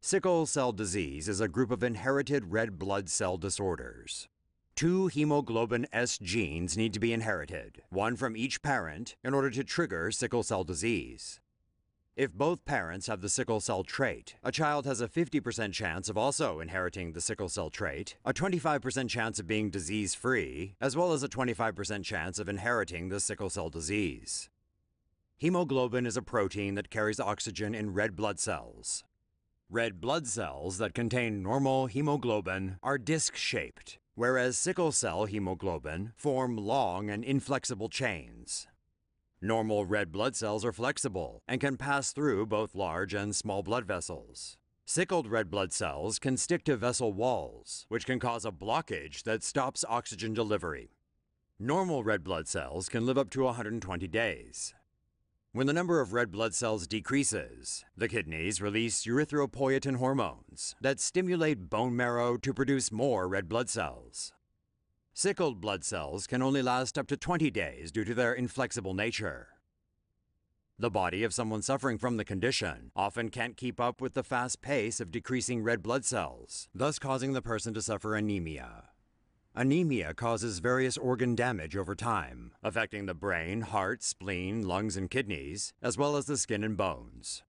Sickle cell disease is a group of inherited red blood cell disorders. 2 hemoglobin S genes need to be inherited, one from each parent, in order to trigger sickle cell disease. If both parents have the sickle cell trait, a child has a 50% chance of also inheriting the sickle cell trait, a 25% chance of being disease-free, as well as a 25% chance of inheriting the sickle cell disease. Hemoglobin is a protein that carries oxygen in red blood cells. Red blood cells that contain normal hemoglobin are disc-shaped, whereas sickle cell hemoglobin form long and inflexible chains. Normal red blood cells are flexible and can pass through both large and small blood vessels. Sickled red blood cells can stick to vessel walls, which can cause a blockage that stops oxygen delivery. Normal red blood cells can live up to 120 days. When the number of red blood cells decreases, the kidneys release erythropoietin hormones that stimulate bone marrow to produce more red blood cells. Sickled blood cells can only last up to 20 days due to their inflexible nature. The body of someone suffering from the condition often can't keep up with the fast pace of decreasing red blood cells, thus causing the person to suffer anemia. Anemia causes various organ damage over time, affecting the brain, heart, spleen, lungs, and kidneys, as well as the skin and bones.